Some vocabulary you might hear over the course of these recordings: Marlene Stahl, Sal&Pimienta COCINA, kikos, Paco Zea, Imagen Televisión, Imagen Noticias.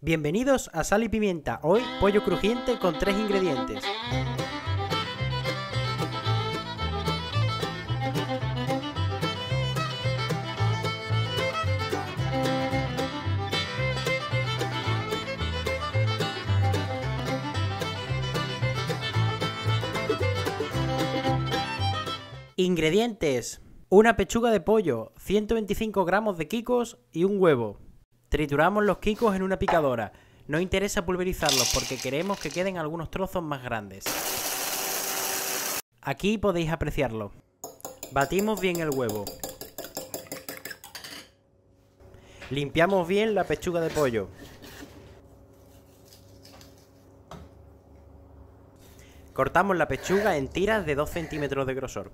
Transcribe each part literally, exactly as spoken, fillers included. Bienvenidos a Sal y Pimienta, hoy pollo crujiente con tres ingredientes. Ingredientes: una pechuga de pollo, ciento veinticinco gramos de kikos y un huevo. Trituramos los kikos en una picadora. No interesa pulverizarlos porque queremos que queden algunos trozos más grandes. Aquí podéis apreciarlo. Batimos bien el huevo. Limpiamos bien la pechuga de pollo. Cortamos la pechuga en tiras de dos centímetros de grosor.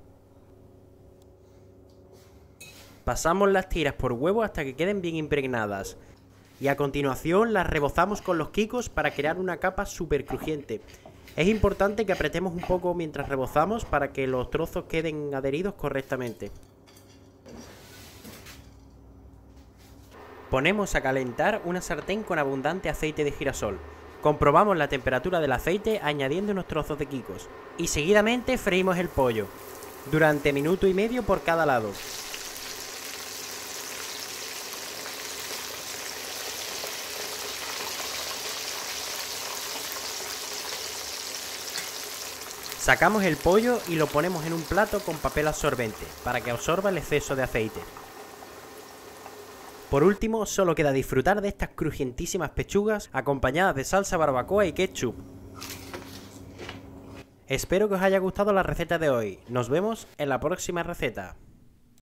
Pasamos las tiras por huevo hasta que queden bien impregnadas y a continuación las rebozamos con los kikos para crear una capa súper crujiente. Es importante que apretemos un poco mientras rebozamos para que los trozos queden adheridos correctamente. Ponemos a calentar una sartén con abundante aceite de girasol. Comprobamos la temperatura del aceite añadiendo unos trozos de kikos y seguidamente freímos el pollo durante minuto y medio por cada lado. Sacamos el pollo y lo ponemos en un plato con papel absorbente para que absorba el exceso de aceite. Por último, solo queda disfrutar de estas crujientísimas pechugas acompañadas de salsa barbacoa y ketchup. Espero que os haya gustado la receta de hoy. Nos vemos en la próxima receta.